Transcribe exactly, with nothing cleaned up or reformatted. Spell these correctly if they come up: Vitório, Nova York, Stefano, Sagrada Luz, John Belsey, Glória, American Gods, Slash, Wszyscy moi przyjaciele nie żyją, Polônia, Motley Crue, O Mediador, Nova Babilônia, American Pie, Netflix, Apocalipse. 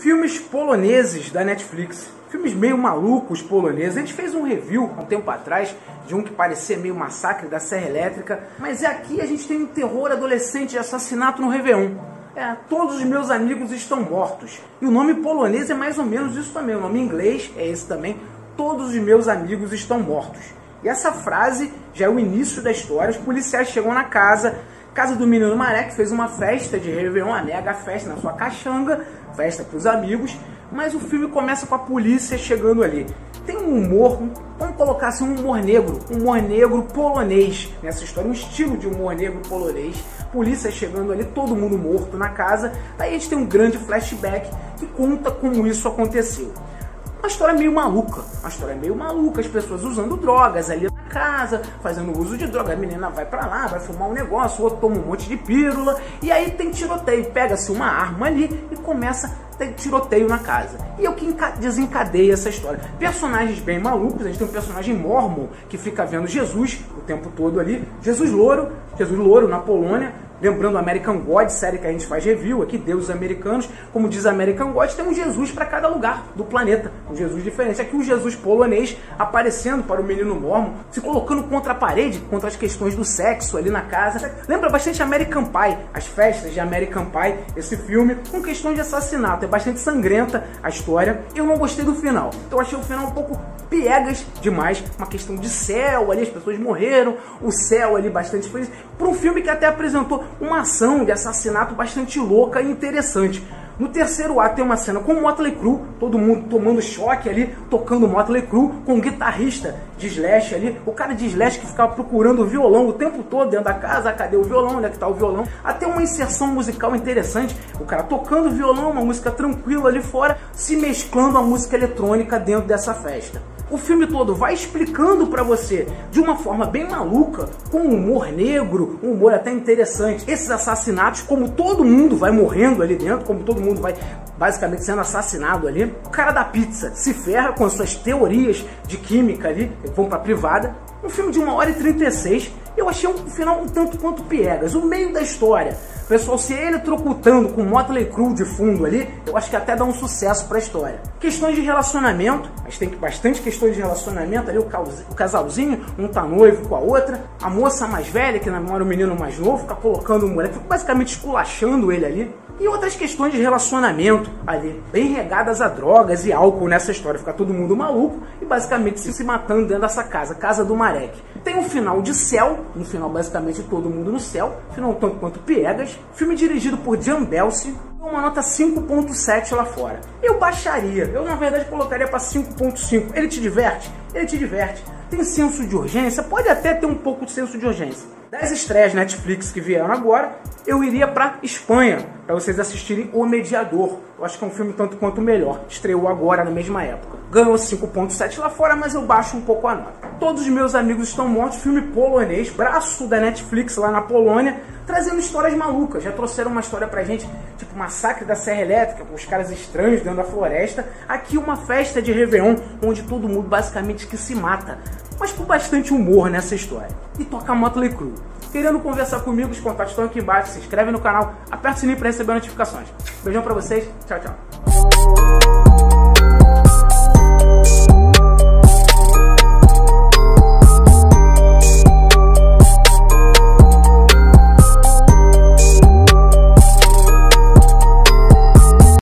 Filmes poloneses da Netflix. Filmes meio malucos poloneses. A gente fez um review há um tempo atrás de um que parecia meio Massacre da Serra Elétrica. Mas aqui a gente tem um terror adolescente de assassinato no Réveillon. É, todos os meus amigos estão mortos. E o nome polonês é mais ou menos isso também. O nome em inglês é esse também. Todos os meus amigos estão mortos. E essa frase já é o início da história. Os policiais chegam na casa... Casa do menino Maré, que fez uma festa de Réveillon, uma mega festa na sua caxanga, festa para os amigos, mas o filme começa com a polícia chegando ali. Tem um humor, vamos colocar assim, um humor negro, um humor negro polonês nessa história, um estilo de humor negro polonês. Polícia chegando ali, todo mundo morto na casa, aí a gente tem um grande flashback que conta como isso aconteceu. Uma história meio maluca, uma história meio maluca, as pessoas usando drogas ali na casa, fazendo uso de droga, a menina vai pra lá, vai fumar um negócio, o outro toma um monte de pílula, e aí tem tiroteio, pega-se uma arma ali e começa a ter tiroteio na casa. E é o que desencadeia essa história. Personagens bem malucos, a gente tem um personagem mormon que fica vendo Jesus o tempo todo ali, Jesus louro, Jesus louro na Polônia. Lembrando, American Gods, série que a gente faz review aqui, deuses americanos, como diz American Gods, tem um Jesus para cada lugar do planeta, um Jesus diferente. Aqui o Jesus polonês aparecendo para o menino mormon, se colocando contra a parede, contra as questões do sexo ali na casa. Lembra bastante American Pie, as festas de American Pie, esse filme, com questões de assassinato. É bastante sangrenta a história. Eu não gostei do final, eu achei o final um pouco piegas demais, uma questão de céu ali, as pessoas morreram, o céu ali bastante feliz, para um filme que até apresentou uma ação de assassinato bastante louca e interessante. No terceiro ato tem uma cena com Motley Crue, todo mundo tomando choque ali, tocando Motley Crue, com um guitarrista de Slash ali, o cara de Slash que ficava procurando o violão o tempo todo dentro da casa, cadê o violão, onde é que tá o violão? Até uma inserção musical interessante, o cara tocando violão, uma música tranquila ali fora, se mesclando a música eletrônica dentro dessa festa. O filme todo vai explicando pra você, de uma forma bem maluca, com um humor negro, um humor até interessante, esses assassinatos, como todo mundo vai morrendo ali dentro, como todo mundo vai basicamente sendo assassinado ali. O cara da pizza se ferra com as suas teorias de química ali, vão pra privada. Um filme de uma hora e trinta e seis, eu achei um final um tanto quanto piegas. O meio da história, o pessoal se eletrocutando com Motley Crue de fundo ali, eu acho que até dá um sucesso pra história. Questões de relacionamento, mas tem bastante questões de relacionamento ali, o casalzinho, um tá noivo com a outra, a moça mais velha, que namora o menino mais novo, fica colocando o moleque, fica basicamente esculachando ele ali. E outras questões de relacionamento ali, bem regadas a drogas e álcool nessa história. Fica todo mundo maluco e basicamente se matando dentro dessa casa, casa do Marek. Tem um final de céu, um final basicamente todo mundo no céu, final tanto quanto piegas. Filme dirigido por John Belsey, uma nota cinco ponto sete lá fora. Eu baixaria, eu na verdade colocaria para cinco ponto cinco. Ele te diverte? Ele te diverte. Tem senso de urgência? Pode até ter um pouco de senso de urgência. Das estreias Netflix que vieram agora, eu iria para Espanha, para vocês assistirem O Mediador. Eu acho que é um filme tanto quanto melhor. Estreou agora, na mesma época. Ganhou cinco ponto sete lá fora, mas eu baixo um pouco a nota. Todos os meus amigos estão mortos, filme polonês, braço da Netflix lá na Polônia, trazendo histórias malucas. Já trouxeram uma história pra gente, tipo Massacre da Serra Elétrica, com os caras estranhos dentro da floresta. Aqui uma festa de Réveillon, onde todo mundo basicamente que se mata. Mas com bastante humor nessa história. E toca Motley Crue. Querendo conversar comigo, os contatos estão aqui embaixo. Se inscreve no canal, aperta o sininho para receber notificações. Beijão pra vocês, tchau, tchau.